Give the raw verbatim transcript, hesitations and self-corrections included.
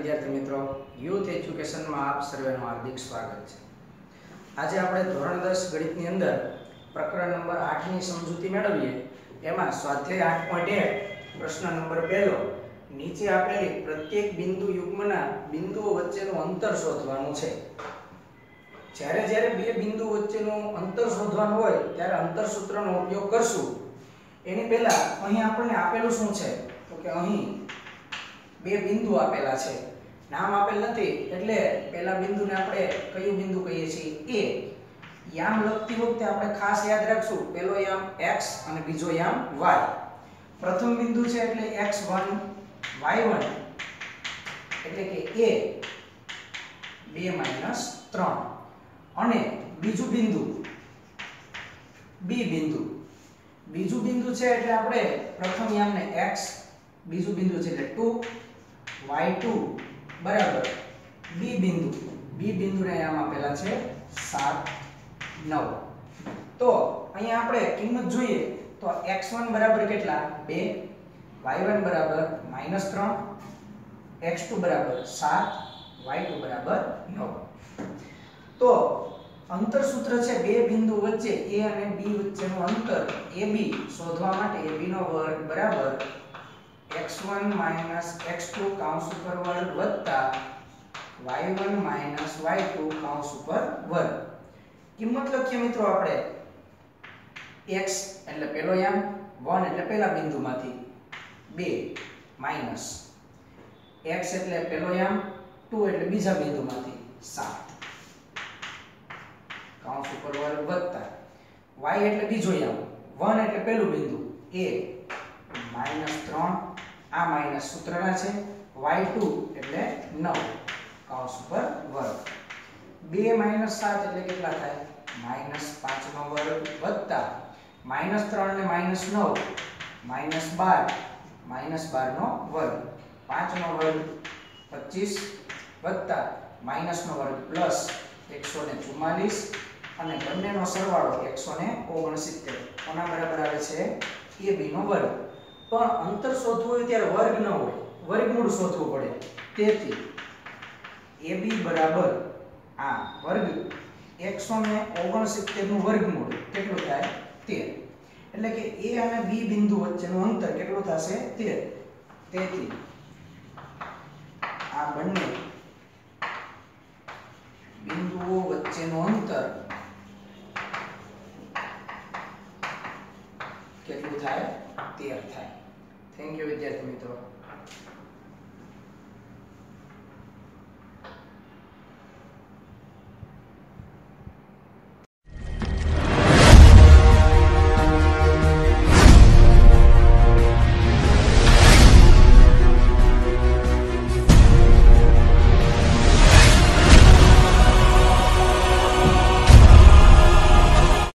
विद्यार्थी मित्रों, youth education में आप सर्वेनु हार्दिक स्वागत है। आज आपणे धोरण दस गणितनी अंदर प्रकरण नंबर आठ नी समजूती मेळवीए। एमां स्वाध्याय आठ पॉइंट एक प्रश्न नंबर पहलो नीचे आपेली प्रत्येक बिंदु युग्मना बिंदुओ वच्चेनुं अंतर शोधवानुं छे। ज्यारे ज्यारे बे बिंदु वच्चेनुं अंतर शोधवानुं होय त्यारे अंतर सूत्रनो उपयोग करशुं। एनी पहेला અહીં આપણને આપેલું શું છે તો કે અહીં બે બિંદુ આપેલા છે, નામ આપેલ નથી, એટલે પહેલા બિંદુને આપણે કયું બિંદુ કહીએ છીએ? A। યામ લખતી વખતે આપણે ખાસ યાદ રાખશું, પહેલો યામ x અને બીજો યામ y। પ્રથમ બિંદુ છે એટલે x वन y वन એટલે કે a टू माइनस थ्री અને બીજું બિંદુ b બિંદુ। बीजू बिंदु छे એટલે આપણે પ્રથમ યામને x, બીજું બિંદુ છે એટલે टू y टू બરાબર b બિંદુ। b બિંદુને યામ આપેલા છે सात नौ। તો અહીં આપણે કિંમત જોઈએ તો x वन બરાબર કેટલા? टू, y वन બરાબર माइनस थ्री, x टू બરાબર सात, y टू બરાબર नौ। તો अंतर सूत्र छे बे बिंदु वच्चे a અને b વચ્ચેનું અંતર ab શોધવા માટે ab નો વર્ગ બરાબર x वन - x टू કૌંસ ઉપર વર્ગ + y वन - y टू કૌંસ ઉપર વર્ગ। કિંમત લખીએ મિત્રો આપણે x એટલે પહેલો યામ, वन એટલે પહેલા બિંદુમાંથી टू માઈનસ x એટલે પહેલો યામ, टू એટલે બીજા બિંદુમાંથી सात કૌંસ ઉપર વર્ગ વત્તા y એટલે બીજો યામ, वन એટલે પહેલું બિંદુ a माइनस थ्री। આ માઈનસ સૂત્રના છે y टू એટલે नौ કૌંસ ઉપર વર્ગ। टू માઈનસ सात એટલે કેટલા થાય? माइनस फाइव નો વર્ગ વત્તા माइनस थ्री ને minus nine minus twelve minus twelve નો વર્ગ, फाइव નો વર્ગ पच्चीस વત્તા માઈનસ નો વર્ગ પ્લસ एक सौ चौवालीस અને બંનેનો સરવાળો एक सौ उनहत्तर। કોના બરાબર આવે છે? ab નો વર્ગ। પણ અંતર શોધવું હોય ત્યારે વર્ગ ન હોય, વર્ગમૂળ શોધવું પડે, તેથી ab બરાબર આ વર્ગ एक सौ उनहत्तर નું વર્ગમૂળ કેટલું થાય? तेरह। એટલે કે a અને b બિંદુ વચ્ચેનું અંતર કેટલું થશે? तेरह। તેથી આ બંને બિંદુઓ વચ્ચેનું અંતર કેટલું થાય? तेरह થાય। થેન્ક યુ વિદ્યાર્થી મિત્રો।